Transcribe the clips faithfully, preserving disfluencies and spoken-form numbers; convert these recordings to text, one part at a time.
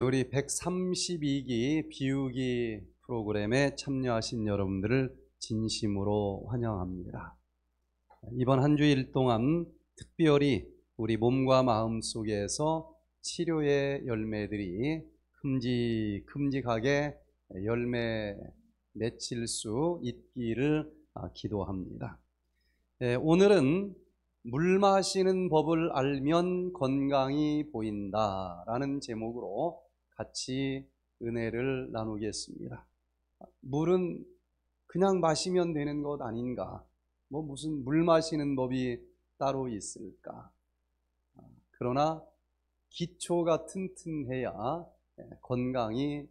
우리 백삼십이 기 비우기 프로그램에 참여하신 여러분들을 진심으로 환영합니다. 이번 한 주일 동안 특별히 우리 몸과 마음 속에서 치료의 열매들이 큼직큼직하게 열매 맺힐 수 있기를 기도합니다. 오늘은 물 마시는 법을 알면 건강이 보인다라는 제목으로 같이 은혜를 나누겠습니다. 물은 그냥 마시면 되는 것 아닌가? 뭐 무슨 물 마시는 법이 따로 있을까? 그러나 기초가 튼튼해야 건강이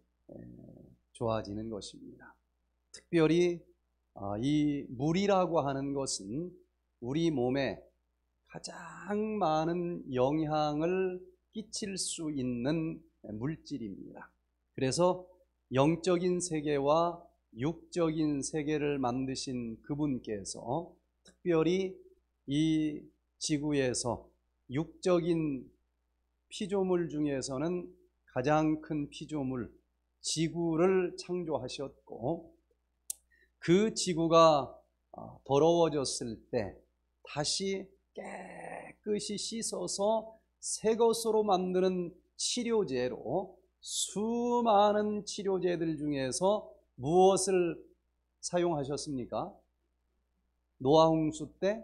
좋아지는 것입니다. 특별히 이 물이라고 하는 것은 우리 몸에 가장 많은 영향을 끼칠 수 있는 물질입니다. 그래서 영적인 세계와 육적인 세계를 만드신 그분께서 특별히 이 지구에서 육적인 피조물 중에서는 가장 큰 피조물 지구를 창조하셨고, 그 지구가 더러워졌을 때 다시 깨끗이 씻어서 새 것으로 만드는 치료제로, 수많은 치료제들 중에서 무엇을 사용하셨습니까? 노아홍수 때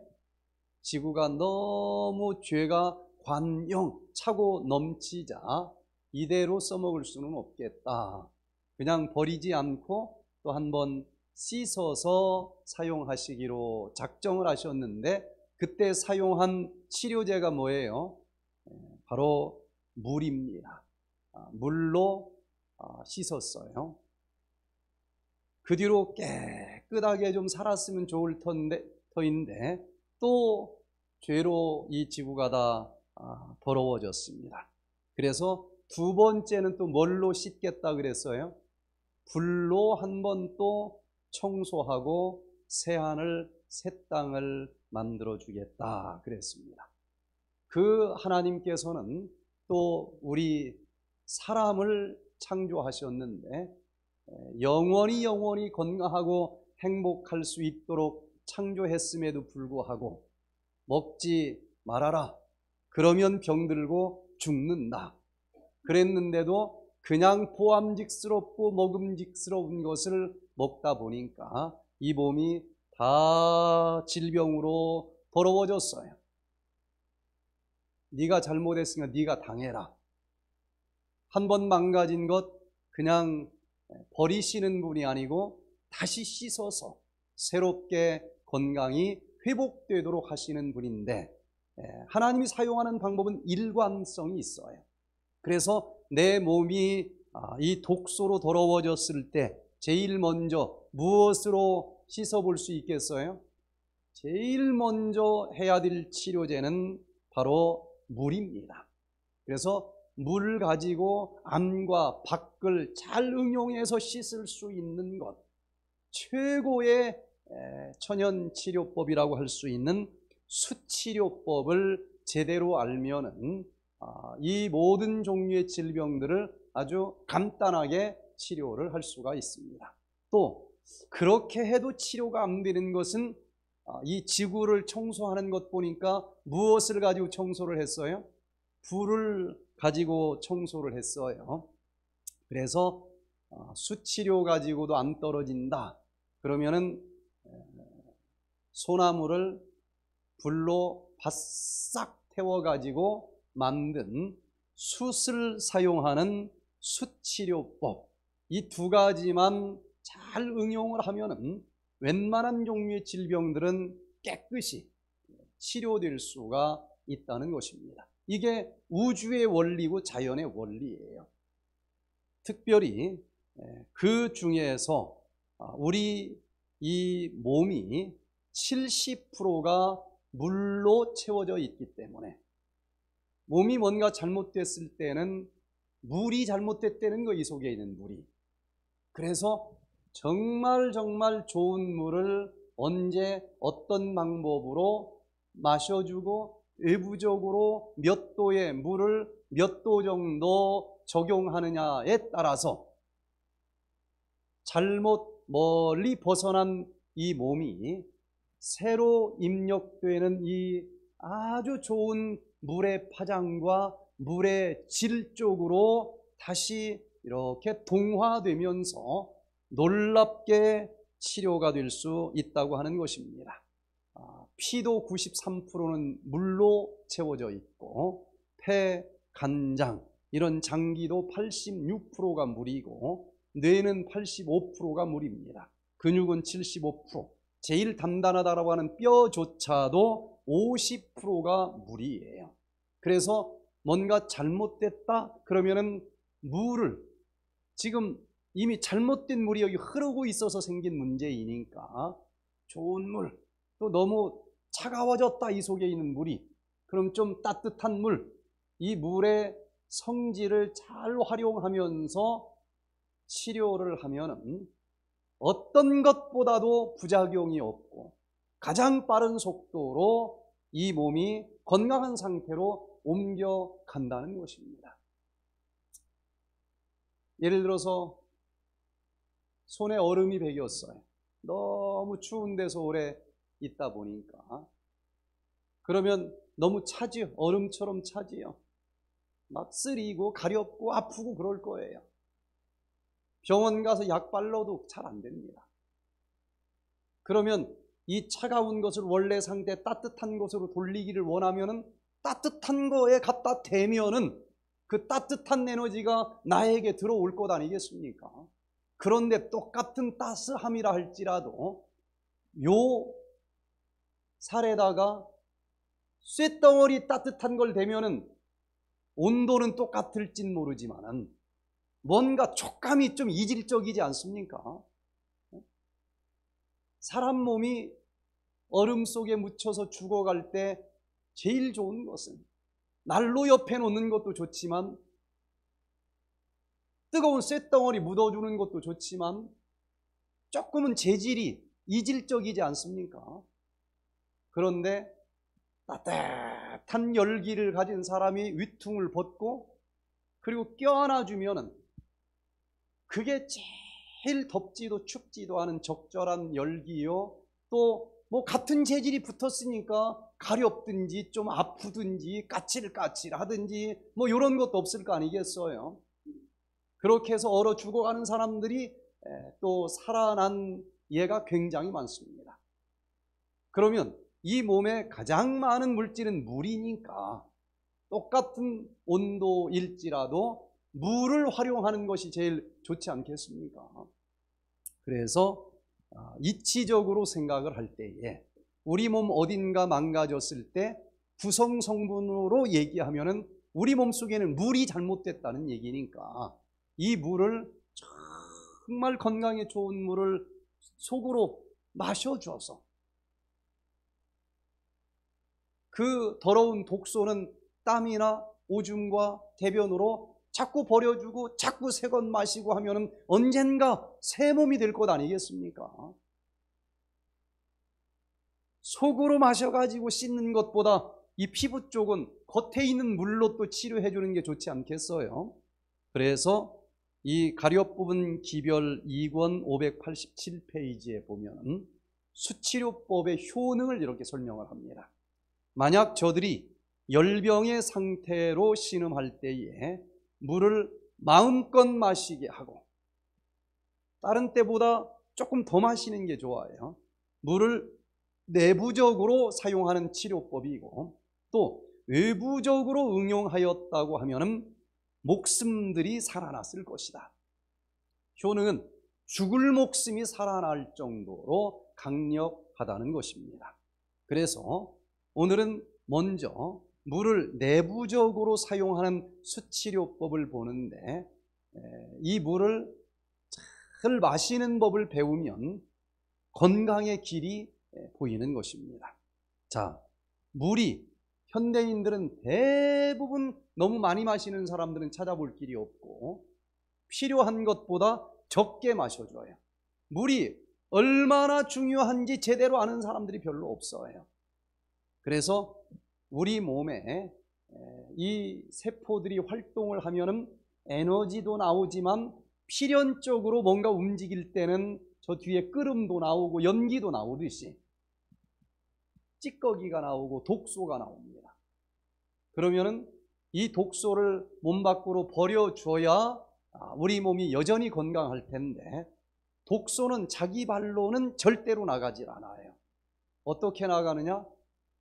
지구가 너무 죄가 관영 차고 넘치자 이대로 써먹을 수는 없겠다, 그냥 버리지 않고 또 한 번 씻어서 사용하시기로 작정을 하셨는데, 그때 사용한 치료제가 뭐예요? 바로 물입니다. 물로 씻었어요. 그 뒤로 깨끗하게 좀 살았으면 좋을 터인데 또 죄로 이 지구가 다 더러워졌습니다. 그래서 두 번째는 또 뭘로 씻겠다 그랬어요? 불로 한 번 또 청소하고 새하늘 새 땅을 만들어주겠다 그랬습니다. 그 하나님께서는 또 우리 사람을 창조하셨는데 영원히 영원히 건강하고 행복할 수 있도록 창조했음에도 불구하고 먹지 말아라, 그러면 병들고 죽는다 그랬는데도 그냥 보암직스럽고 먹음직스러운 것을 먹다 보니까 이 몸이 다 질병으로 더러워졌어요. 네가 잘못했으니까 네가 당해라. 한 번 망가진 것 그냥 버리시는 분이 아니고 다시 씻어서 새롭게 건강이 회복되도록 하시는 분인데, 하나님이 사용하는 방법은 일관성이 있어요. 그래서 내 몸이 이 독소로 더러워졌을 때 제일 먼저 무엇으로 씻어볼 수 있겠어요? 제일 먼저 해야 될 치료제는 바로 물입니다. 그래서 물 가지고 안과 밖을 잘 응용해서 씻을 수 있는 것, 최고의 천연치료법이라고 할 수 있는 수치료법을 제대로 알면은 이 모든 종류의 질병들을 아주 간단하게 치료를 할 수가 있습니다. 또 그렇게 해도 치료가 안 되는 것은, 이 지구를 청소하는 것 보니까 무엇을 가지고 청소를 했어요? 불을 가지고 청소를 했어요. 그래서 수치료 가지고도 안 떨어진다 그러면은 소나무를 불로 바싹 태워 가지고 만든 숯을 사용하는 수치료법, 이 두 가지만 잘 응용을 하면은 웬만한 종류의 질병들은 깨끗이 치료될 수가 있다는 것입니다. 이게 우주의 원리고 자연의 원리예요. 특별히 그 중에서 우리 이 몸이 칠십 퍼센트가 물로 채워져 있기 때문에 몸이 뭔가 잘못됐을 때는 물이 잘못됐다는 거, 이 속에 있는 물이. 그래서 정말 정말 좋은 물을 언제 어떤 방법으로 마셔주고, 외부적으로 몇 도의 물을 몇 도 정도 적용하느냐에 따라서 잘못 멀리 벗어난 이 몸이 새로 입력되는 이 아주 좋은 물의 파장과 물의 질 쪽으로 다시 이렇게 동화되면서 놀랍게 치료가 될 수 있다고 하는 것입니다. 피도 구십삼 퍼센트는 물로 채워져 있고 폐, 간장 이런 장기도 팔십육 퍼센트가 물이고 뇌는 팔십오 퍼센트가 물입니다. 근육은 칠십오 퍼센트, 제일 단단하다라고 하는 뼈조차도 오십 퍼센트가 물이에요. 그래서 뭔가 잘못됐다 그러면은 물을, 지금 이미 잘못된 물이 여기 흐르고 있어서 생긴 문제이니까 좋은 물, 또 너무 차가워졌다 이 속에 있는 물이, 그럼 좀 따뜻한 물, 이 물의 성질을 잘 활용하면서 치료를 하면은 어떤 것보다도 부작용이 없고 가장 빠른 속도로 이 몸이 건강한 상태로 옮겨간다는 것입니다. 예를 들어서 손에 얼음이 배겼어요. 너무 추운 데서 오래 있다 보니까. 그러면 너무 차지요. 얼음처럼 차지요. 막 쓰리고 가렵고 아프고 그럴 거예요. 병원 가서 약 발라도 잘 안 됩니다. 그러면 이 차가운 것을 원래 상태 따뜻한 것으로 돌리기를 원하면은 따뜻한 거에 갖다 대면은 그 따뜻한 에너지가 나에게 들어올 것 아니겠습니까? 그런데 똑같은 따스함이라 할지라도 요 살에다가 쇳덩어리 따뜻한 걸 대면은 온도는 똑같을진 모르지만은 뭔가 촉감이 좀 이질적이지 않습니까? 사람 몸이 얼음 속에 묻혀서 죽어갈 때 제일 좋은 것은 난로 옆에 놓는 것도 좋지만, 뜨거운 쇳덩어리 묻어주는 것도 좋지만, 조금은 재질이 이질적이지 않습니까? 그런데 따뜻한 열기를 가진 사람이 위퉁을 벗고 그리고 껴안아주면은 그게 제일 덥지도 춥지도 않은 적절한 열기요, 또 뭐 같은 재질이 붙었으니까 가렵든지 좀 아프든지 까칠까칠하든지 뭐 이런 것도 없을 거 아니겠어요. 그렇게 해서 얼어 죽어가는 사람들이 또 살아난 예가 굉장히 많습니다. 그러면 이 몸에 가장 많은 물질은 물이니까 똑같은 온도일지라도 물을 활용하는 것이 제일 좋지 않겠습니까? 그래서 이치적으로 생각을 할 때에 우리 몸 어딘가 망가졌을 때 구성 성분으로 얘기하면은 우리 몸 속에는 물이 잘못됐다는 얘기니까 이 물을, 정말 건강에 좋은 물을 속으로 마셔줘서 그 더러운 독소는 땀이나 오줌과 대변으로 자꾸 버려주고 자꾸 새 것 마시고 하면은 언젠가 새 몸이 될 것 아니겠습니까? 속으로 마셔가지고 씻는 것보다 이 피부 쪽은 겉에 있는 물로 또 치료해 주는 게 좋지 않겠어요? 그래서 이 가려부분 기별 이 권 오백팔십칠 페이지에 보면 수치료법의 효능을 이렇게 설명을 합니다. 만약 저들이 열병의 상태로 신음할 때에 물을 마음껏 마시게 하고, 다른 때보다 조금 더 마시는 게 좋아요. 물을 내부적으로 사용하는 치료법이고, 또 외부적으로 응용하였다고 하면은 목숨들이 살아났을 것이다. 효능은 죽을 목숨이 살아날 정도로 강력하다는 것입니다. 그래서 오늘은 먼저 물을 내부적으로 사용하는 수치료법을 보는데, 이 물을 잘 마시는 법을 배우면 건강의 길이 보이는 것입니다. 자, 물이 현대인들은 대부분 너무 많이 마시는 사람들은 찾아볼 길이 없고 필요한 것보다 적게 마셔줘요. 물이 얼마나 중요한지 제대로 아는 사람들이 별로 없어요. 그래서 우리 몸에 이 세포들이 활동을 하면은 에너지도 나오지만 필연적으로 뭔가 움직일 때는 저 뒤에 끓음도 나오고 연기도 나오듯이 찌꺼기가 나오고 독소가 나옵니다. 그러면은 이 독소를 몸 밖으로 버려줘야 우리 몸이 여전히 건강할 텐데, 독소는 자기 발로는 절대로 나가질 않아요. 어떻게 나가느냐?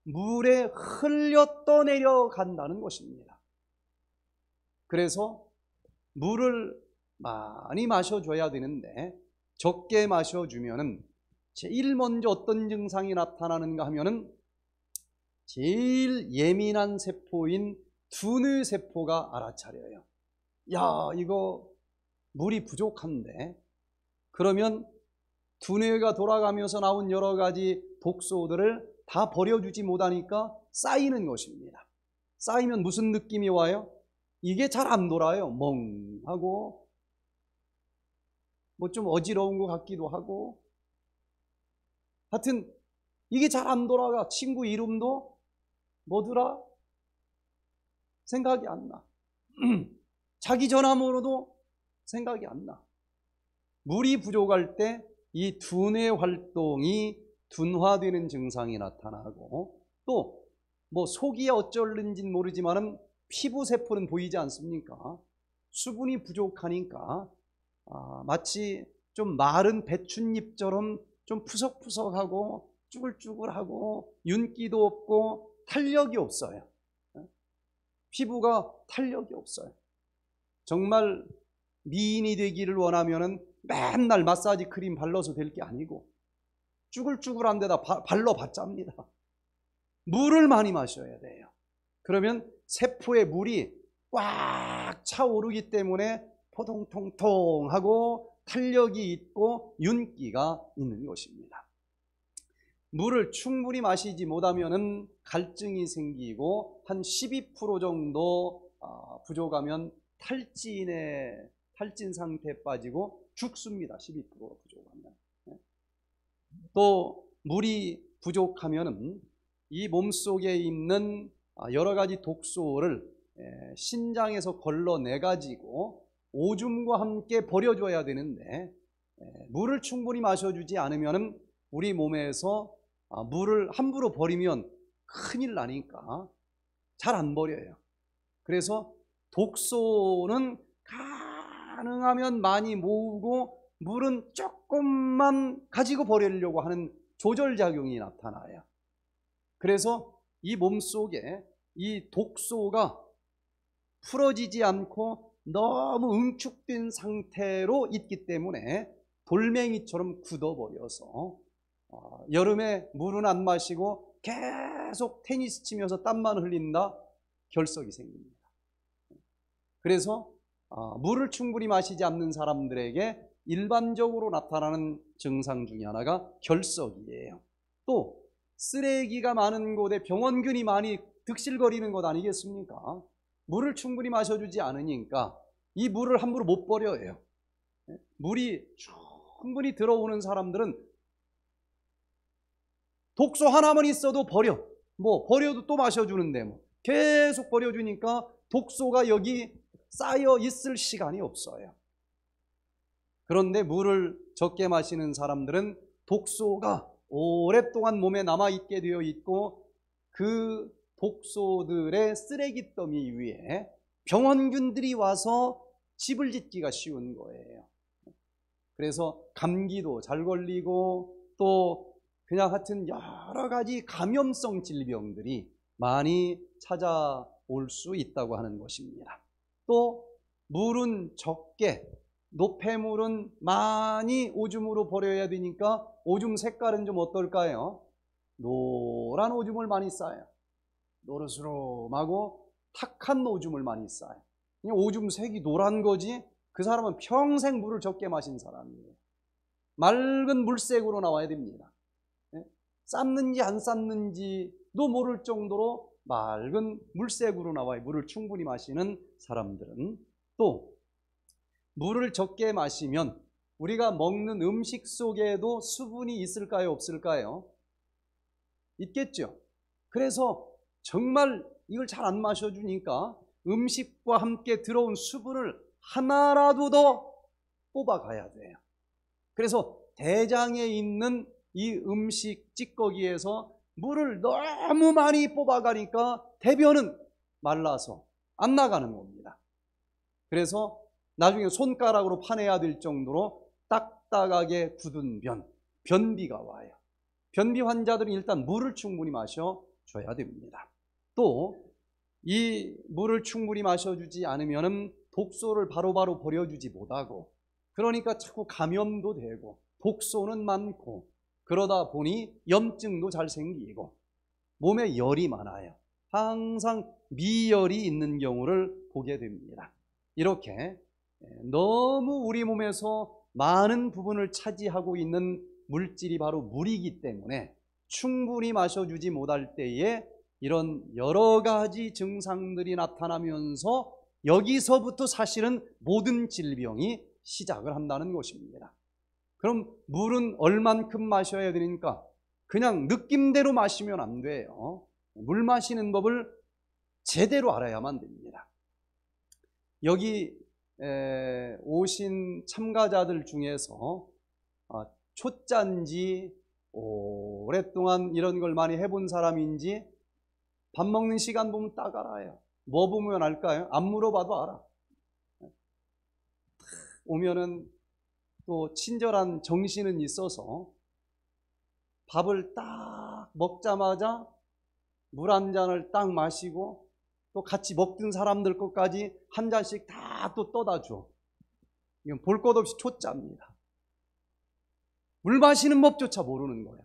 물에 흘려 떠내려 간다는 것입니다. 그래서 물을 많이 마셔줘야 되는데 적게 마셔주면은 제일 먼저 어떤 증상이 나타나는가 하면은 제일 예민한 세포인 두뇌세포가 알아차려요. 야, 이거 물이 부족한데. 그러면 두뇌가 돌아가면서 나온 여러 가지 독소들을 다 버려주지 못하니까 쌓이는 것입니다. 쌓이면 무슨 느낌이 와요? 이게 잘 안 돌아요. 멍하고 뭐 좀 어지러운 것 같기도 하고, 하여튼 이게 잘 안 돌아가. 친구 이름도 뭐더라? 생각이 안 나. 자기 전화번호도 생각이 안 나. 물이 부족할 때 이 두뇌 활동이 둔화되는 증상이 나타나고, 또 뭐 속이 어쩔는지는 모르지만은 피부 세포는 보이지 않습니까? 수분이 부족하니까 아, 마치 좀 마른 배춧잎처럼 좀 푸석푸석하고 쭈글쭈글하고 윤기도 없고 탄력이 없어요. 피부가 탄력이 없어요. 정말 미인이 되기를 원하면은 맨날 마사지 크림 발라서 될 게 아니고 쭈글쭈글한 데다 발라봤자입니다. 물을 많이 마셔야 돼요. 그러면 세포의 물이 꽉 차오르기 때문에 포동통통하고 탄력이 있고 윤기가 있는 것입니다. 물을 충분히 마시지 못하면 갈증이 생기고 한 십이 퍼센트 정도 부족하면 탈진에, 탈진 상태에 빠지고 죽습니다. 십이 퍼센트 부족하면. 또 물이 부족하면 이 몸속에 있는 여러 가지 독소를 신장에서 걸러내가지고 오줌과 함께 버려줘야 되는데, 물을 충분히 마셔주지 않으면 우리 몸에서 물을 함부로 버리면 큰일 나니까 잘 안 버려요. 그래서 독소는 가능하면 많이 모으고 물은 조금만 가지고 버리려고 하는 조절작용이 나타나요. 그래서 이 몸속에 이 독소가 풀어지지 않고 너무 응축된 상태로 있기 때문에 돌멩이처럼 굳어버려서 여름에 물은 안 마시고 계속 테니스 치면서 땀만 흘린다, 결석이 생깁니다. 그래서 물을 충분히 마시지 않는 사람들에게 일반적으로 나타나는 증상 중에 하나가 결석이에요. 또 쓰레기가 많은 곳에 병원균이 많이 득실거리는 것 아니겠습니까? 물을 충분히 마셔주지 않으니까 이 물을 함부로 못 버려요. 물이 충분히 들어오는 사람들은 독소 하나만 있어도 버려. 뭐 버려도 또 마셔주는데 뭐 계속 버려주니까 독소가 여기 쌓여 있을 시간이 없어요. 그런데 물을 적게 마시는 사람들은 독소가 오랫동안 몸에 남아있게 되어 있고, 그 독소들의 쓰레기 더미 위에 병원균들이 와서 집을 짓기가 쉬운 거예요. 그래서 감기도 잘 걸리고 또 그냥 하여튼 여러 가지 감염성 질병들이 많이 찾아올 수 있다고 하는 것입니다. 또 물은 적게, 노폐물은 많이 오줌으로 버려야 되니까 오줌 색깔은 좀 어떨까요? 노란 오줌을 많이 싸요. 노르스름하고 탁한 오줌을 많이 싸요. 오줌 색이 노란 거지 그 사람은 평생 물을 적게 마신 사람이에요. 맑은 물색으로 나와야 됩니다. 쌌는지 안 쌌는지도 모를 정도로 맑은 물색으로 나와요. 물을 충분히 마시는 사람들은. 또 물을 적게 마시면 우리가 먹는 음식 속에도 수분이 있을까요, 없을까요? 있겠죠. 그래서 정말 이걸 잘 안 마셔주니까 음식과 함께 들어온 수분을 하나라도 더 뽑아가야 돼요. 그래서 대장에 있는 이 음식 찌꺼기에서 물을 너무 많이 뽑아가니까 대변은 말라서 안 나가는 겁니다. 그래서 나중에 손가락으로 파내야 될 정도로 딱딱하게 굳은 변, 변비가 와요. 변비 환자들은 일단 물을 충분히 마셔줘야 됩니다. 또 이 물을 충분히 마셔주지 않으면 독소를 바로바로 버려주지 못하고, 그러니까 자꾸 감염도 되고 독소는 많고, 그러다 보니 염증도 잘 생기고 몸에 열이 많아요. 항상 미열이 있는 경우를 보게 됩니다. 이렇게 너무 우리 몸에서 많은 부분을 차지하고 있는 물질이 바로 물이기 때문에 충분히 마셔주지 못할 때에 이런 여러 가지 증상들이 나타나면서 여기서부터 사실은 모든 질병이 시작을 한다는 것입니다. 그럼 물은 얼만큼 마셔야 되니까 그냥 느낌대로 마시면 안 돼요. 물 마시는 법을 제대로 알아야만 됩니다. 여기 오신 참가자들 중에서 초짜인지 오랫동안 이런 걸 많이 해본 사람인지 밥 먹는 시간 보면 딱 알아요. 뭐 보면 알까요? 안 물어봐도 알아. 오면은 또 친절한 정신은 있어서 밥을 딱 먹자마자 물 한 잔을 딱 마시고, 또 같이 먹던 사람들 것까지 한 잔씩 다 또 떠다 줘. 이건 볼 것 없이 초짜입니다. 물 마시는 법조차 모르는 거야.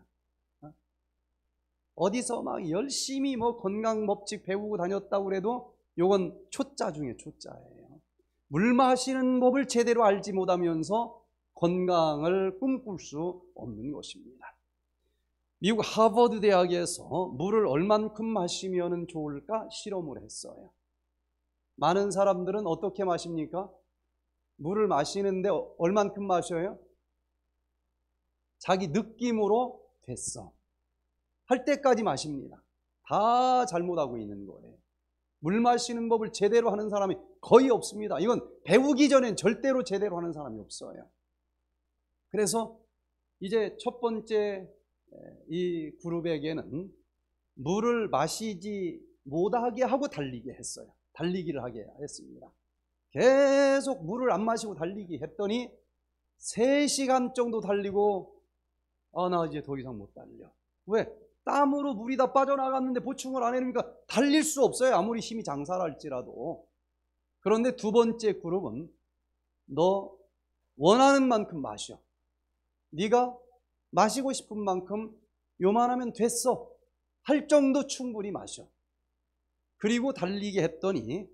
어디서 막 열심히 뭐 건강 법칙 배우고 다녔다고 그래도 이건 초짜 중에 초짜예요. 물 마시는 법을 제대로 알지 못하면서 건강을 꿈꿀 수 없는 것입니다. 미국 하버드 대학에서 물을 얼만큼 마시면 좋을까 실험을 했어요. 많은 사람들은 어떻게 마십니까? 물을 마시는데 얼만큼 마셔요? 자기 느낌으로 됐어 할 때까지 마십니다. 다 잘못하고 있는 거예요. 물 마시는 법을 제대로 하는 사람이 거의 없습니다. 이건 배우기 전엔 절대로 제대로 하는 사람이 없어요. 그래서 이제 첫 번째 이 그룹에게는 물을 마시지 못하게 하고 달리게 했어요. 달리기를 하게 했습니다. 계속 물을 안 마시고 달리기 했더니 세 시간 정도 달리고, 아, 나 이제 더 이상 못 달려. 왜? 땀으로 물이 다 빠져나갔는데 보충을 안 해놓으니까 달릴 수 없어요. 아무리 힘이 장사를 할지라도. 그런데 두 번째 그룹은 너 원하는 만큼 마셔. 네가 마시고 싶은 만큼 요만하면 됐어 할 정도 충분히 마셔. 그리고 달리게 했더니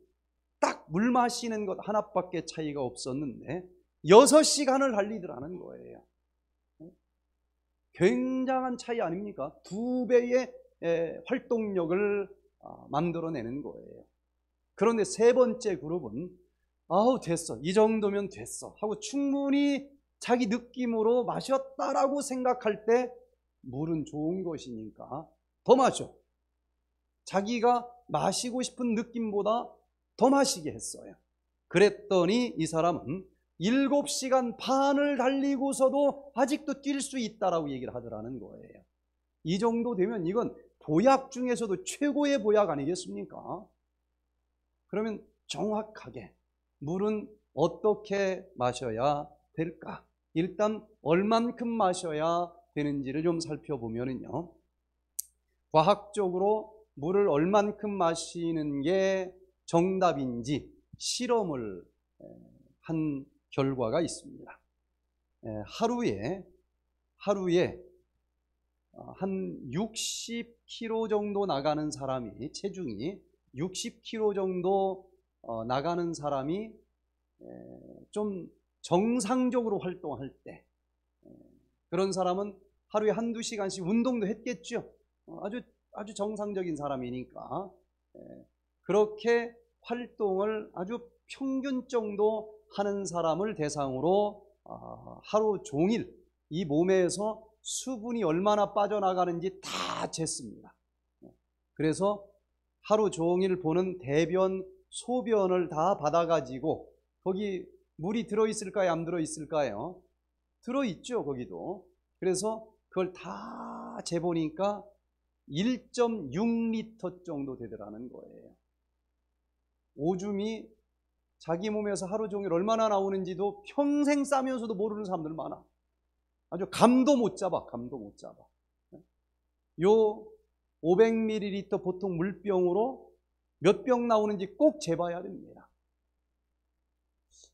딱 물 마시는 것 하나밖에 차이가 없었는데 여섯 시간을 달리더라는 거예요. 굉장한 차이 아닙니까? 두 배의 활동력을 만들어내는 거예요. 그런데 세 번째 그룹은 아우 됐어 이 정도면 됐어 하고 충분히 자기 느낌으로 마셨다라고 생각할 때 물은 좋은 것이니까 더 마셔. 자기가 마시고 싶은 느낌보다 더 마시게 했어요. 그랬더니 이 사람은 일곱 시간 반을 달리고서도 아직도 뛸 수 있다라고 얘기를 하더라는 거예요. 이 정도 되면 이건 보약 중에서도 최고의 보약 아니겠습니까? 그러면 정확하게 물은 어떻게 마셔야 될까? 일단 얼만큼 마셔야 되는지를 좀 살펴보면요, 과학적으로 물을 얼만큼 마시는 게 정답인지 실험을 한 결과가 있습니다. 하루에 하루에 한 육십 킬로그램 정도 나가는 사람이, 체중이 육십 킬로그램 정도 나가는 사람이 좀 정상적으로 활동할 때, 그런 사람은 하루에 한두 시간씩 운동도 했겠죠. 아주 아주 정상적인 사람이니까 그렇게 활동을 아주 평균 정도 하는 사람을 대상으로 하루 종일 이 몸에서 수분이 얼마나 빠져나가는지 다 쟀습니다. 그래서 하루 종일 보는 대변, 소변을 다 받아가지고 거기 물이 들어있을까요? 안 들어있을까요? 들어있죠, 거기도. 그래서 그걸 다 재보니까 일 점 육 리터 정도 되더라는 거예요. 오줌이 자기 몸에서 하루 종일 얼마나 나오는지도 평생 싸면서도 모르는 사람들 많아. 아주 감도 못 잡아, 감도 못 잡아. 요 오백 밀리리터 보통 물병으로 몇 병 나오는지 꼭 재봐야 됩니다.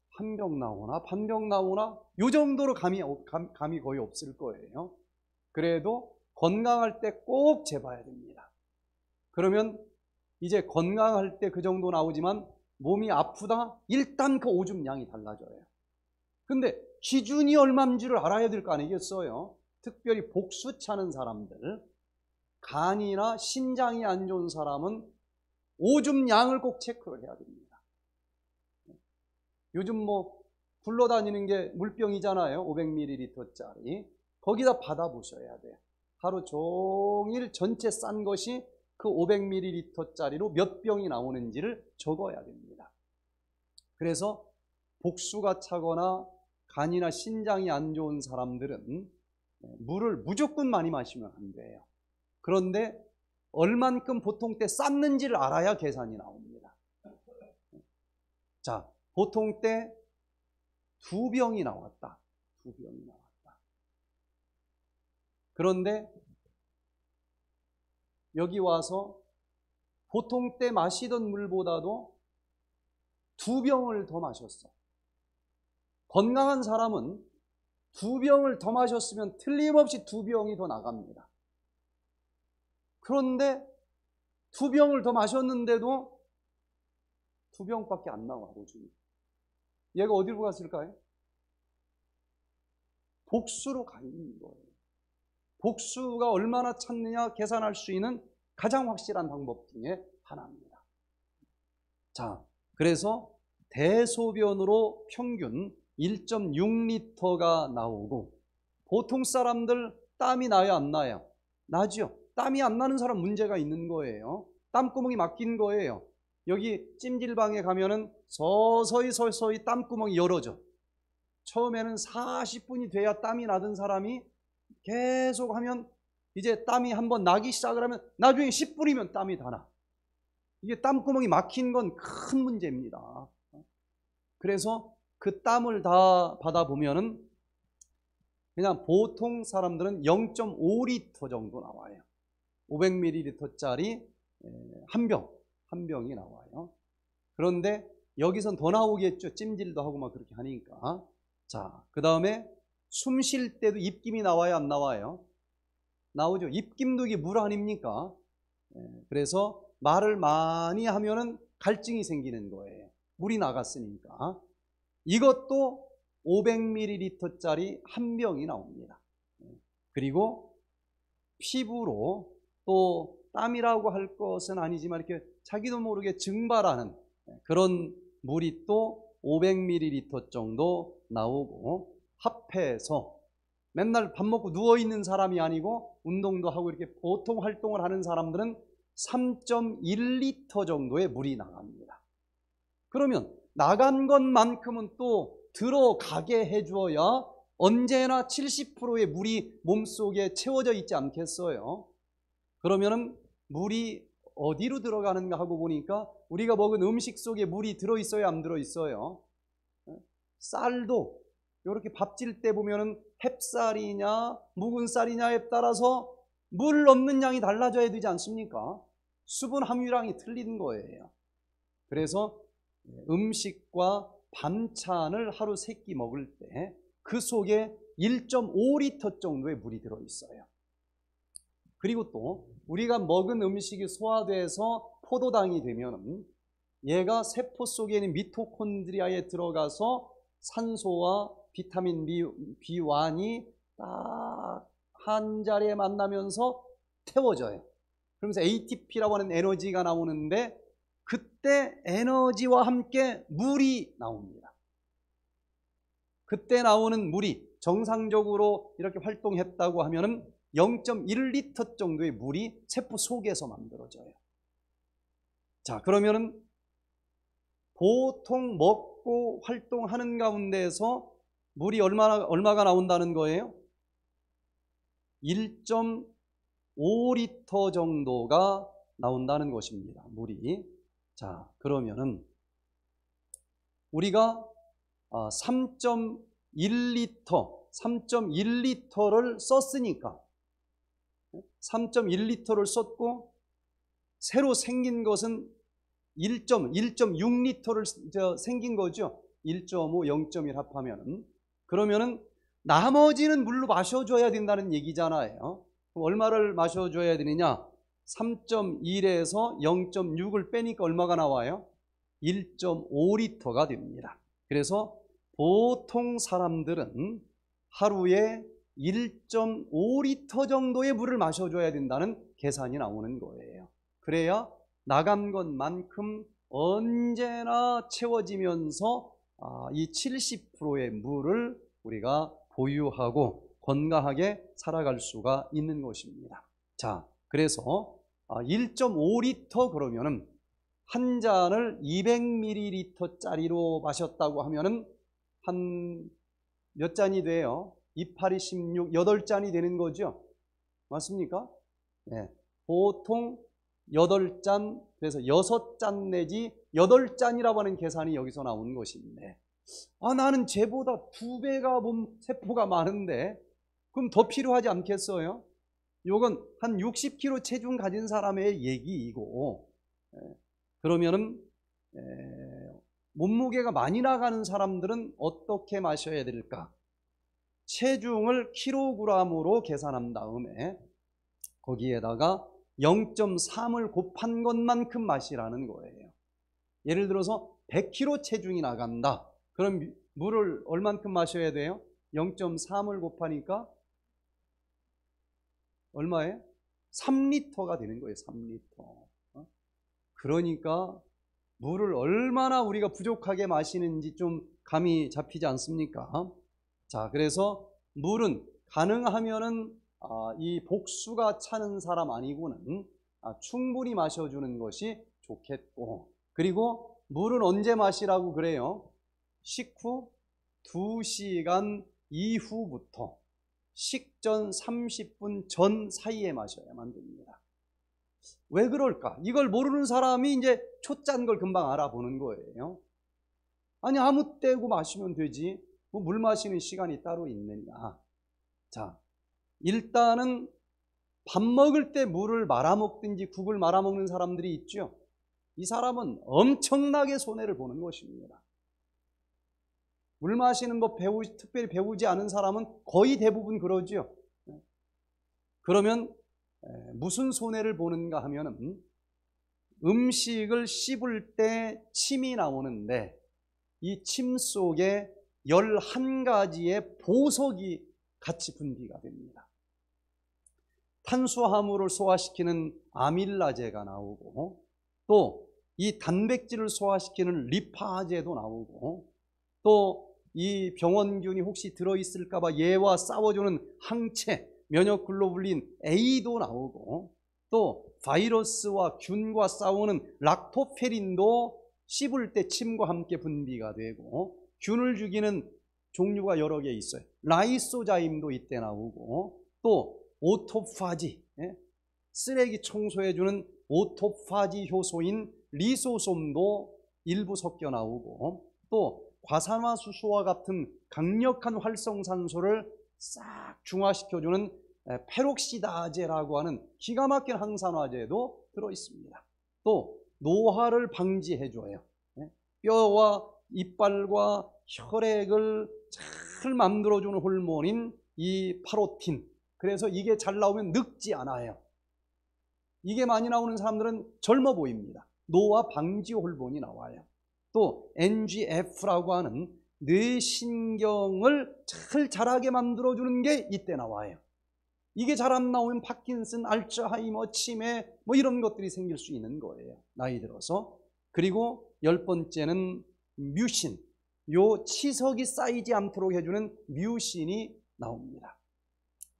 한 병 나오나 반 병 나오나 요 정도로 감이, 감, 감이 거의 없을 거예요. 그래도 건강할 때 꼭 재봐야 됩니다. 그러면 이제 건강할 때 그 정도 나오지만 몸이 아프다? 일단 그 오줌 양이 달라져요. 근데 기준이 얼마인지를 알아야 될 거 아니겠어요? 특별히 복수 차는 사람들, 간이나 신장이 안 좋은 사람은 오줌 양을 꼭 체크를 해야 됩니다. 요즘 뭐 굴러다니는 게 물병이잖아요. 오백 밀리리터짜리. 거기다 받아보셔야 돼요. 하루 종일 전체 싼 것이 그 오백 밀리리터짜리로 몇 병이 나오는지를 적어야 됩니다. 그래서 복수가 차거나 간이나 신장이 안 좋은 사람들은 물을 무조건 많이 마시면 안 돼요. 그런데 얼만큼 보통 때 쌌는지를 알아야 계산이 나옵니다. 자, 보통 때 두 병이 나왔다. 두 병이 나왔다. 그런데 여기 와서 보통 때 마시던 물보다도 두 병을 더 마셨어. 건강한 사람은 두 병을 더 마셨으면 틀림없이 두 병이 더 나갑니다. 그런데 두 병을 더 마셨는데도 두 병밖에 안 나와, 오줌이. 얘가 어디로 갔을까요? 복수로 가 있는 거예요. 복수가 얼마나 찼느냐 계산할 수 있는 가장 확실한 방법 중에 하나입니다. 자, 그래서 대소변으로 평균 일 점 육 리터가 나오고, 보통 사람들 땀이 나요, 안 나요? 나죠. 땀이 안 나는 사람 문제가 있는 거예요. 땀구멍이 막힌 거예요. 여기 찜질방에 가면은 서서히 서서히 땀구멍이 열어져. 처음에는 사십 분이 돼야 땀이 나던 사람이 계속 하면 이제 땀이 한번 나기 시작을 하면 나중에 십 분이면 땀이 다 나. 이게 땀구멍이 막힌 건 큰 문제입니다. 그래서 그 땀을 다 받아보면은 그냥 보통 사람들은 영 점 오 리터 정도 나와요. 오백 밀리리터짜리 한 병, 한 병이 나와요. 그런데 여기선 더 나오겠죠. 찜질도 하고 막 그렇게 하니까. 자, 그 다음에 숨 쉴 때도 입김이 나와요, 안 나와요? 나오죠. 입김도 이게 물 아닙니까? 그래서 말을 많이 하면은 갈증이 생기는 거예요. 물이 나갔으니까. 이것도 오백 밀리리터짜리 한 병이 나옵니다. 그리고 피부로 또 땀이라고 할 것은 아니지만 이렇게 자기도 모르게 증발하는 그런 물이 또 오백 밀리리터 정도 나오고, 합해서 맨날 밥 먹고 누워있는 사람이 아니고 운동도 하고 이렇게 보통 활동을 하는 사람들은 삼 점 일 리터 정도의 물이 나갑니다. 그러면 나간 것만큼은 또 들어가게 해줘야 언제나 칠십 퍼센트의 물이 몸속에 채워져 있지 않겠어요? 그러면은 물이 어디로 들어가는가 하고 보니까 우리가 먹은 음식 속에 물이 들어있어요, 안 들어있어요? 쌀도 이렇게 밥 질 때 보면은 햅쌀이냐 묵은 쌀이냐에 따라서 물 넣는 양이 달라져야 되지 않습니까? 수분 함유량이 틀린 거예요. 그래서 음식과 반찬을 하루 세 끼 먹을 때 그 속에 일 점 오 리터 정도의 물이 들어있어요. 그리고 또 우리가 먹은 음식이 소화돼서 포도당이 되면 얘가 세포 속에 있는 미토콘드리아에 들어가서 산소와 비타민 비원이 딱 한 자리에 만나면서 태워져요. 그러면서 에이티피라고 하는 에너지가 나오는데 그때 에너지와 함께 물이 나옵니다. 그때 나오는 물이 정상적으로 이렇게 활동했다고 하면은 영 점 일 리터 정도의 물이 세포 속에서 만들어져요. 자, 그러면은 보통 먹 믿고 활동하는 가운데에서 물이 얼마나, 얼마가 나온다는 거예요? 일 점 오 리터 정도가 나온다는 것입니다. 물이. 자, 그러면은 우리가 삼 점 일 리터, 삼 점 일 리터를 썼으니까 삼 점 일 리터를 썼고 새로 생긴 것은 일 점 육 리터를 생긴 거죠. 일 점 오, 영 점 일 합하면은. 그러면은 나머지는 물로 마셔줘야 된다는 얘기잖아요. 그럼 얼마를 마셔줘야 되느냐? 삼 점 일에서 영 점 육을 빼니까 얼마가 나와요? 일 점 오 리터가 됩니다. 그래서 보통 사람들은 하루에 일 점 오 리터 정도의 물을 마셔줘야 된다는 계산이 나오는 거예요. 그래야 나간 것만큼 언제나 채워지면서 이 칠십 퍼센트의 물을 우리가 보유하고 건강하게 살아갈 수가 있는 것입니다. 자, 그래서 일 점 오 리터 그러면은 한 잔을 이백 밀리리터 짜리로 마셨다고 하면은 한 몇 잔이 돼요? 이, 팔, 십육, 여덟 잔이 되는 거죠. 맞습니까? 네. 보통 여덟 잔, 그래서 여섯 잔 내지 여덟 잔이라고 하는 계산이 여기서 나온 것인데, 아, 나는 쟤보다 두 배가 몸 세포가 많은데, 그럼 더 필요하지 않겠어요? 요건 한 육십 킬로그램 체중 가진 사람의 얘기이고, 예, 그러면은 예, 몸무게가 많이 나가는 사람들은 어떻게 마셔야 될까? 체중을 킬로그램으로 계산한 다음에 거기에다가 영 점 삼을 곱한 것만큼 마시라는 거예요. 예를 들어서 백 킬로그램 체중이 나간다. 그럼 물을 얼만큼 마셔야 돼요? 영 점 삼을 곱하니까 얼마예요? 삼 리터가 되는 거예요. 삼 리터. 그러니까 물을 얼마나 우리가 부족하게 마시는지 좀 감이 잡히지 않습니까? 자, 그래서 물은 가능하면은 아, 이 복수가 차는 사람 아니고는 아, 충분히 마셔주는 것이 좋겠고, 그리고 물은 언제 마시라고 그래요? 식후 두 시간 이후부터 식전 삼십 분 전 사이에 마셔야만 됩니다. 왜 그럴까? 이걸 모르는 사람이 이제 초짠 걸 금방 알아보는 거예요. 아니, 아무 때고 마시면 되지 뭐 물 마시는 시간이 따로 있느냐. 자, 일단은 밥 먹을 때 물을 말아먹든지 국을 말아먹는 사람들이 있죠. 이 사람은 엄청나게 손해를 보는 것입니다. 물 마시는 법 배우, 특별히 배우지 않은 사람은 거의 대부분 그러죠. 그러면 무슨 손해를 보는가 하면은 음식을 씹을 때 침이 나오는데 이 침 속에 열한 가지의 보석이 같이 분비가 됩니다. 탄수화물을 소화시키는 아밀라제가 나오고 또 이 단백질을 소화시키는 리파제도 나오고 또 이 병원균이 혹시 들어있을까 봐 얘와 싸워주는 항체 면역글로불린 A도 나오고 또 바이러스와 균과 싸우는 락토페린도 씹을 때 침과 함께 분비가 되고 균을 죽이는 종류가 여러 개 있어요. 라이소자임도 이때 나오고 또 오토파지, 쓰레기 청소해주는 오토파지 효소인 리소솜도 일부 섞여 나오고 또 과산화수소와 같은 강력한 활성산소를 싹 중화시켜주는 페록시다제라고 하는 기가 막힌 항산화제도 들어있습니다. 또 노화를 방지해줘요. 뼈와 이빨과 혈액을 잘 만들어주는 호르몬인 이 파로틴. 그래서 이게 잘 나오면 늙지 않아요. 이게 많이 나오는 사람들은 젊어 보입니다. 노화 방지 호르몬이 나와요. 또 엔지에프라고 하는 뇌신경을 잘 자라게 만들어주는 게 이때 나와요. 이게 잘 안 나오면 파킨슨, 알츠하이머, 치매 뭐 이런 것들이 생길 수 있는 거예요. 나이 들어서. 그리고 열 번째는 뮤신. 요 치석이 쌓이지 않도록 해주는 뮤신이 나옵니다.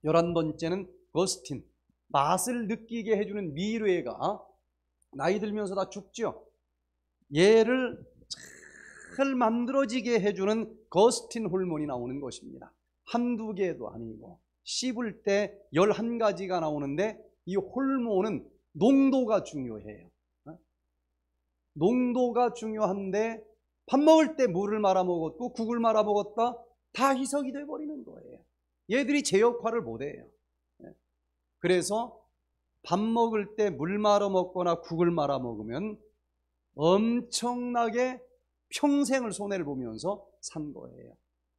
열한 번째는 거스틴. 맛을 느끼게 해주는 미뢰가 나이 들면서 다 죽죠. 얘를 잘 만들어지게 해주는 거스틴 호르몬이 나오는 것입니다. 한두 개도 아니고 씹을 때 열한 가지가 나오는데 이 호르몬은 농도가 중요해요. 농도가 중요한데 밥 먹을 때 물을 말아 먹었고 국을 말아 먹었다 다 희석이 돼버리는 거예요. 얘들이 제 역할을 못해요. 그래서 밥 먹을 때 물 말아 먹거나 국을 말아 먹으면 엄청나게 평생을 손해를 보면서 산 거예요.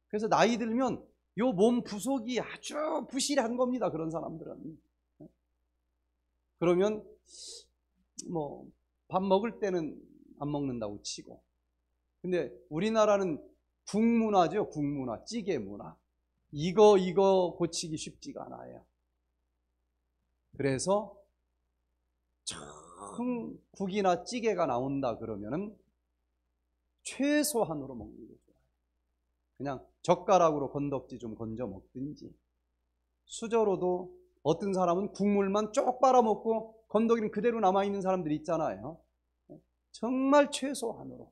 그래서 나이 들면 요 몸 부속이 아주 부실한 겁니다. 그런 사람들은. 그러면 뭐 밥 먹을 때는 안 먹는다고 치고, 근데 우리나라는 국문화죠. 국문화, 찌개 문화. 이거 이거 고치기 쉽지가 않아요. 그래서 참 국이나 찌개가 나온다 그러면은 최소한으로 먹는 게 좋아요. 그냥 젓가락으로 건더기 좀 건져 먹든지, 수저로도 어떤 사람은 국물만 쭉 빨아먹고 건더기는 그대로 남아있는 사람들이 있잖아요. 정말 최소한으로.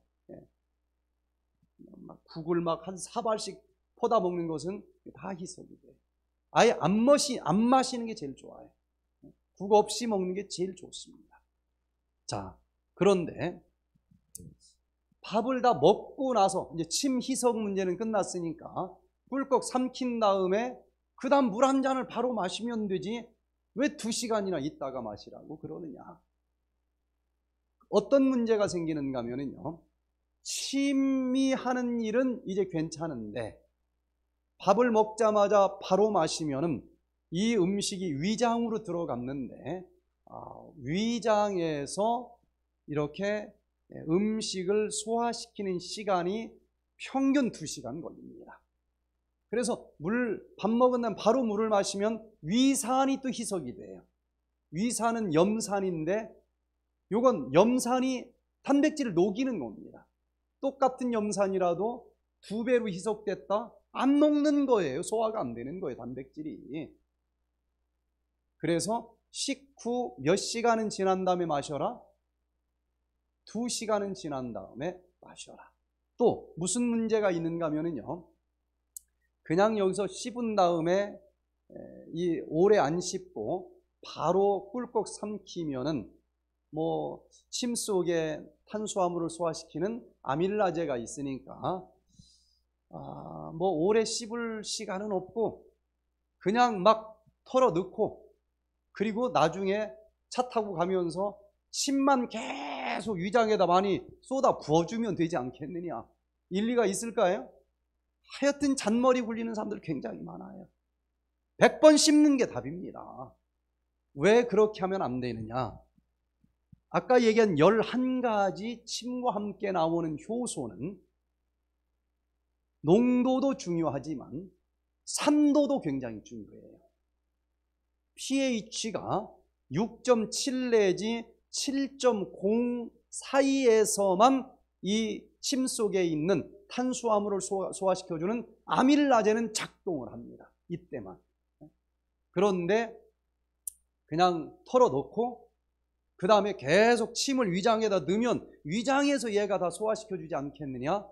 막 국을 막 한 사발씩 퍼다 먹는 것은 다 희석이 돼요. 아예 안, 마시, 안 마시는 게 제일 좋아요. 국 없이 먹는 게 제일 좋습니다. 자, 그런데 밥을 다 먹고 나서 이제 침 희석 문제는 끝났으니까 꿀꺽 삼킨 다음에 그 다음 물 한 잔을 바로 마시면 되지 왜 두 시간이나 있다가 마시라고 그러느냐. 어떤 문제가 생기는가 하면요, 침이 하는 일은 이제 괜찮은데 밥을 먹자마자 바로 마시면 이 음식이 위장으로 들어갔는데 위장에서 이렇게 음식을 소화시키는 시간이 평균 두 시간 걸립니다. 그래서 물, 밥 먹은 다음 바로 물을 마시면 위산이 또 희석이 돼요. 위산은 염산인데 요건 염산이 단백질을 녹이는 겁니다. 똑같은 염산이라도 두 배로 희석됐다? 안 녹는 거예요. 소화가 안 되는 거예요, 단백질이. 그래서 식후 몇 시간은 지난 다음에 마셔라? 두 시간은 지난 다음에 마셔라. 또 무슨 문제가 있는가 하면요, 그냥 여기서 씹은 다음에 이 오래 안 씹고 바로 꿀꺽 삼키면은 뭐 침 속에 탄수화물을 소화시키는 아밀라제가 있으니까 아 뭐 오래 씹을 시간은 없고 그냥 막 털어 넣고, 그리고 나중에 차 타고 가면서 침만 계속 위장에다 많이 쏟아 부어주면 되지 않겠느냐. 일리가 있을까요? 하여튼 잔머리 굴리는 사람들 굉장히 많아요. 백 번 씹는 게 답입니다. 왜 그렇게 하면 안 되느냐. 아까 얘기한 열한 가지 침과 함께 나오는 효소는 농도도 중요하지만 산도도 굉장히 중요해요. pH가 육 점 칠 내지 칠 점 영 사이에서만 이 침 속에 있는 탄수화물을 소화, 소화시켜주는 아밀라제는 작동을 합니다. 이때만. 그런데 그냥 털어놓고 그 다음에 계속 침을 위장에다 넣으면 위장에서 얘가 다 소화시켜주지 않겠느냐?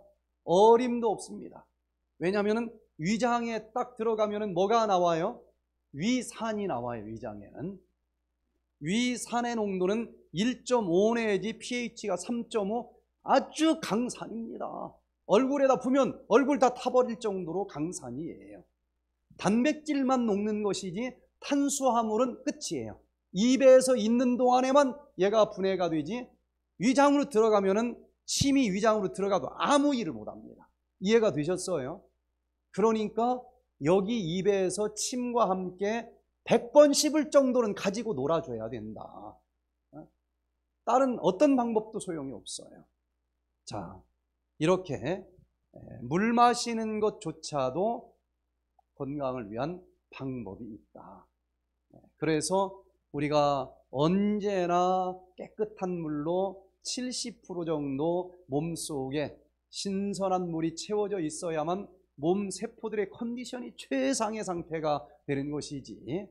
어림도 없습니다. 왜냐하면 위장에 딱 들어가면 뭐가 나와요? 위산이 나와요. 위장에는. 위산의 농도는 일 점 오 내지 pH가 삼 점 오, 아주 강산입니다. 얼굴에다 부면 얼굴 다 타버릴 정도로 강산이에요. 단백질만 녹는 것이지 탄수화물은 끝이에요. 입에서 있는 동안에만 얘가 분해가 되지 위장으로 들어가면은 침이 위장으로 들어가도 아무 일을 못합니다. 이해가 되셨어요? 그러니까 여기 입에서 침과 함께 백 번 씹을 정도는 가지고 놀아줘야 된다. 다른 어떤 방법도 소용이 없어요. 자, 이렇게 물 마시는 것조차도 건강을 위한 방법이 있다. 그래서 우리가 언제나 깨끗한 물로 칠십 퍼센트 정도 몸속에 신선한 물이 채워져 있어야만 몸 세포들의 컨디션이 최상의 상태가 되는 것이지,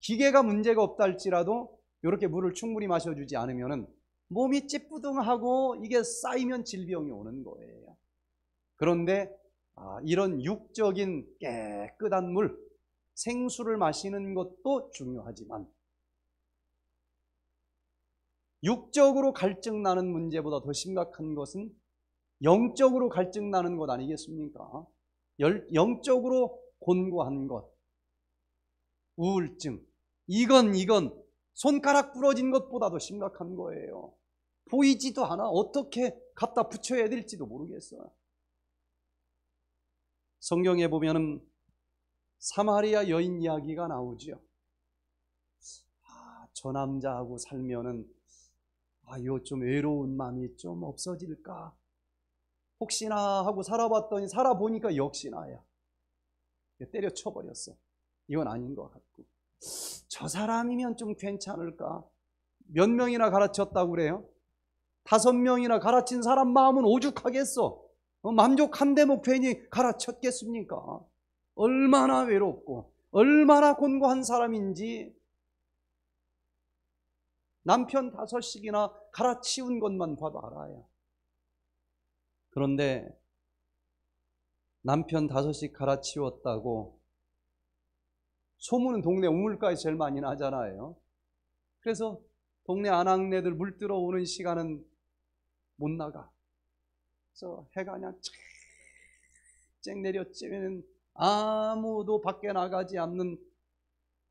기계가 문제가 없다 할지라도 이렇게 물을 충분히 마셔주지 않으면 몸이 찌뿌둥하고 이게 쌓이면 질병이 오는 거예요. 그런데 아, 이런 육적인 깨끗한 물, 생수를 마시는 것도 중요하지만 육적으로 갈증나는 문제보다 더 심각한 것은 영적으로 갈증나는 것 아니겠습니까? 영적으로 곤고한 것, 우울증, 이건 이건 손가락 부러진 것보다 더 심각한 거예요. 보이지도 않아. 어떻게 갖다 붙여야 될지도 모르겠어요. 성경에 보면은 사마리아 여인 이야기가 나오죠. 아, 저 남자하고 살면은 아, 요 좀 외로운 마음이 좀 없어질까? 혹시나 하고 살아봤더니 살아보니까 역시나야. 때려쳐버렸어. 이건 아닌 것 같고. 저 사람이면 좀 괜찮을까? 몇 명이나 가르쳤다고 그래요? 다섯 명이나 가르친 사람 마음은 오죽하겠어. 만족한데 뭐 괜히 가르쳤겠습니까? 얼마나 외롭고 얼마나 곤고한 사람인지 남편 다섯씩이나 갈아치운 것만 봐도 알아요. 그런데 남편 다섯씩 갈아치웠다고 소문은 동네 우물가에 제일 많이 나잖아요. 그래서 동네 아낙네들 물 들어오는 시간은 못 나가. 그래서 해가 그냥 쨍 내렸지면 아무도 밖에 나가지 않는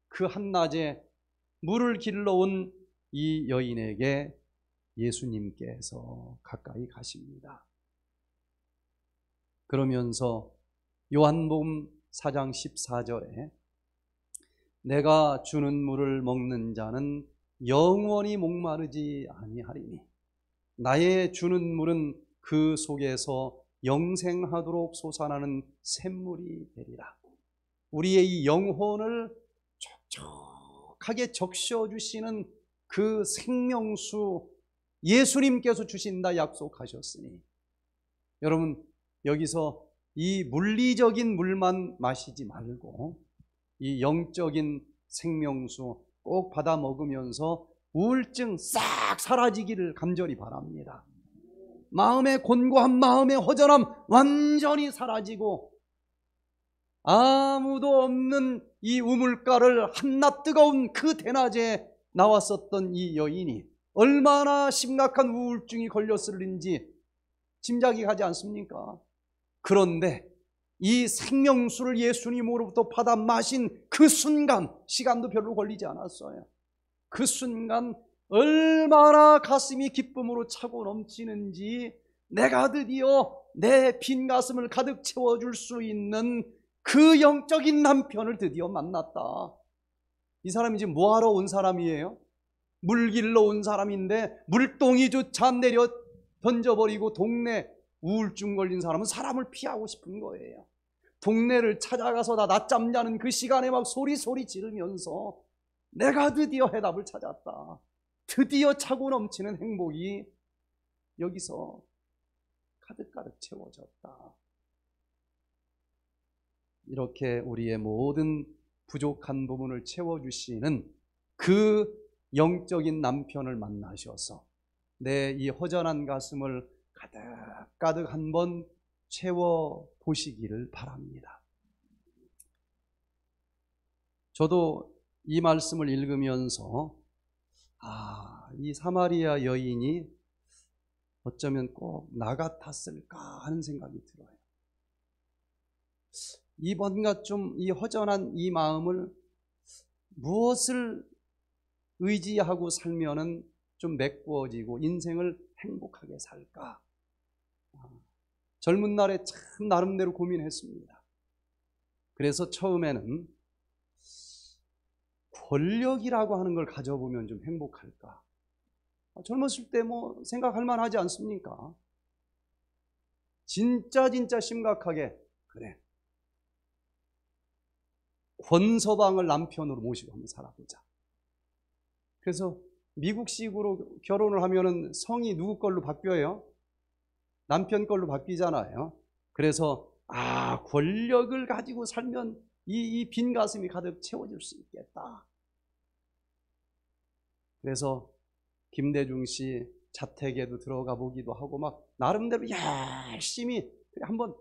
그 한낮에 물을 길러온 이 여인에게 예수님께서 가까이 가십니다. 그러면서 요한복음 사 장 십사 절에 내가 주는 물을 먹는 자는 영원히 목마르지 아니하리니 나의 주는 물은 그 속에서 영생하도록 솟아나는 샘물이 되리라. 우리의 이 영혼을 촉촉하게 적셔주시는 그 생명수 예수님께서 주신다 약속하셨으니 여러분 여기서 이 물리적인 물만 마시지 말고 이 영적인 생명수 꼭 받아 먹으면서 우울증 싹 사라지기를 간절히 바랍니다. 마음의 곤고함, 마음의 허전함 완전히 사라지고 아무도 없는 이 우물가를 한낮 뜨거운 그 대낮에 나왔었던 이 여인이 얼마나 심각한 우울증이 걸렸을는지 짐작이 가지 않습니까? 그런데 이 생명수를 예수님으로부터 받아 마신 그 순간 시간도 별로 걸리지 않았어요. 그 순간 얼마나 가슴이 기쁨으로 차고 넘치는지 내가 드디어 내 빈 가슴을 가득 채워줄 수 있는 그 영적인 남편을 드디어 만났다. 이 사람이 지금 뭐하러 온 사람이에요? 물 길러 온 사람인데 물동이조차 내려 던져버리고 동네 우울증 걸린 사람은 사람을 피하고 싶은 거예요. 동네를 찾아가서 다 낮잠 자는 그 시간에 막 소리소리 지르면서 내가 드디어 해답을 찾았다. 드디어 차고 넘치는 행복이 여기서 가득가득 채워졌다. 이렇게 우리의 모든 부족한 부분을 채워주시는 그 영적인 남편을 만나셔서 내 이 허전한 가슴을 가득가득 한번 채워보시기를 바랍니다. 저도 이 말씀을 읽으면서 아, 이 사마리아 여인이 어쩌면 꼭 나 같았을까 하는 생각이 들어요. 이 뭔가 좀 이 허전한 이 마음을 무엇을 의지하고 살면은 좀 메꾸어지고 인생을 행복하게 살까? 젊은 날에 참 나름대로 고민했습니다. 그래서 처음에는 권력이라고 하는 걸 가져보면 좀 행복할까? 젊었을 때 뭐 생각할 만하지 않습니까? 진짜 진짜 심각하게 그래 권서방을 남편으로 모시고 한번 살아보자. 그래서 미국식으로 결혼을 하면은 성이 누구 걸로 바뀌어요? 남편 걸로 바뀌잖아요. 그래서 아 권력을 가지고 살면 이, 이 빈 가슴이 가득 채워질 수 있겠다. 그래서 김대중 씨 자택에도 들어가 보기도 하고 막 나름대로 열심히 그래 한번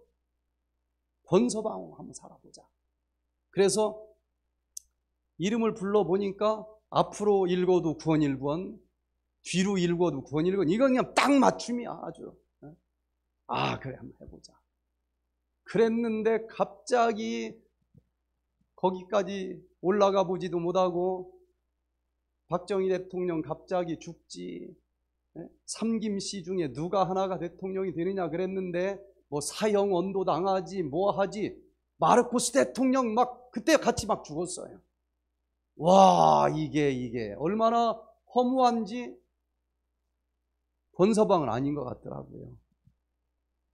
권서방으로 한번 살아보자. 그래서 이름을 불러보니까 앞으로 읽어도 구원일권, 뒤로 읽어도 구원일권, 이건 그냥 딱 맞춤이야 아주. 아 그래 한번 해보자. 그랬는데 갑자기 거기까지 올라가 보지도 못하고 박정희 대통령 갑자기 죽지, 삼김씨 중에 누가 하나가 대통령이 되느냐 그랬는데 뭐 사형언도 당하지 뭐하지, 마르코스 대통령 막 그때 같이 막 죽었어요. 와 이게 이게 얼마나 허무한지 권서방은 아닌 것 같더라고요.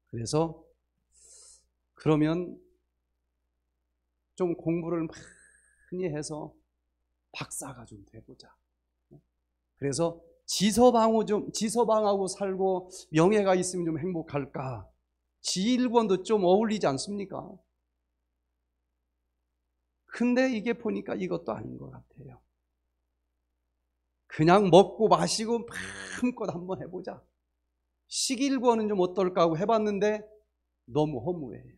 그래서 그러면 좀 공부를 많이 해서 박사가 좀 돼보자. 그래서 지서방하고, 좀, 지서방하고 살고 명예가 있으면 좀 행복할까. 지일권도 좀 어울리지 않습니까? 근데 이게 보니까 이것도 아닌 것 같아요. 그냥 먹고 마시고 마음껏 한번 해보자. 식일권은 좀 어떨까 하고 해봤는데 너무 허무해요.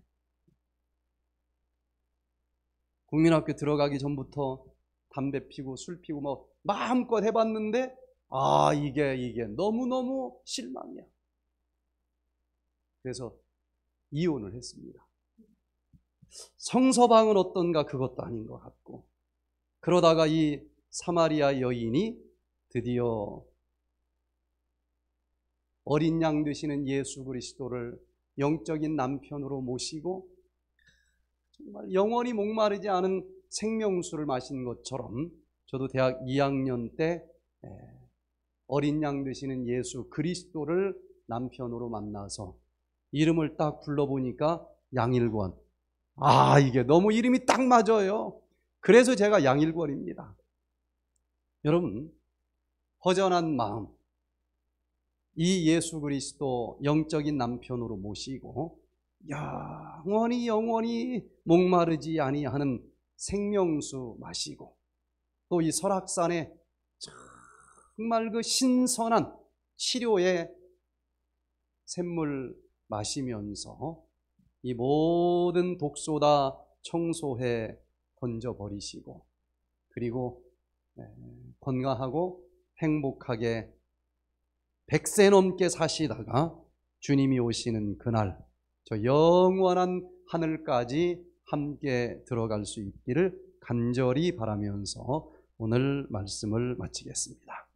국민학교 들어가기 전부터 담배 피고 술 피고 막 마음껏 해봤는데 아 이게 이게 너무너무 실망이야. 그래서 이혼을 했습니다. 성서방은 어떤가 그것도 아닌 것 같고. 그러다가 이 사마리아 여인이 드디어 어린 양 되시는 예수 그리스도를 영적인 남편으로 모시고 정말 영원히 목마르지 않은 생명수를 마신 것처럼 저도 대학 이 학년 때 어린 양 되시는 예수 그리스도를 남편으로 만나서 이름을 딱 불러보니까 양일권. 아 이게 너무 이름이 딱 맞아요. 그래서 제가 양일권입니다. 여러분 허전한 마음 이 예수 그리스도 영적인 남편으로 모시고 영원히 영원히 목마르지 아니하는 생명수 마시고 또 이 설악산에 정말 그 신선한 치료의 샘물 마시면서 이 모든 독소 다 청소해 던져버리시고 그리고 건강하고 행복하게 백 세 넘게 사시다가 주님이 오시는 그날 저 영원한 하늘까지 함께 들어갈 수 있기를 간절히 바라면서 오늘 말씀을 마치겠습니다.